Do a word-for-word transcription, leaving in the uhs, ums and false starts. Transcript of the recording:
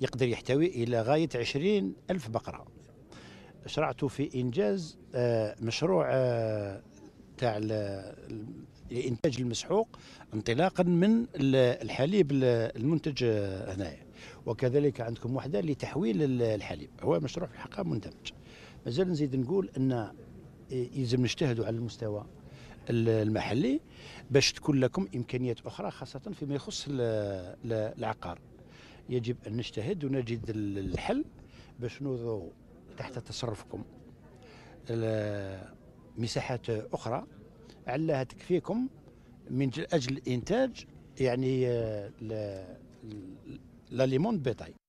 يقدر يحتوي إلى غاية عشرين ألف بقرة. شرعت في إنجاز مشروع تاع الإنتاج المسحوق انطلاقا من الحليب المنتج هنايا، وكذلك عندكم وحدة لتحويل الحليب، هو مشروع في الحقيقة مندمج. مازال نزيد نقول أن يلزم نجتهدوا على المستوى المحلي باش تكون لكم إمكانيات أخرى، خاصة فيما يخص العقار. يجب أن نجتهد ونجد الحل باش نوضعوا تحت تصرفكم مساحات أخرى علها تكفيكم من أجل إنتاج يعني لاليمون بيطاي.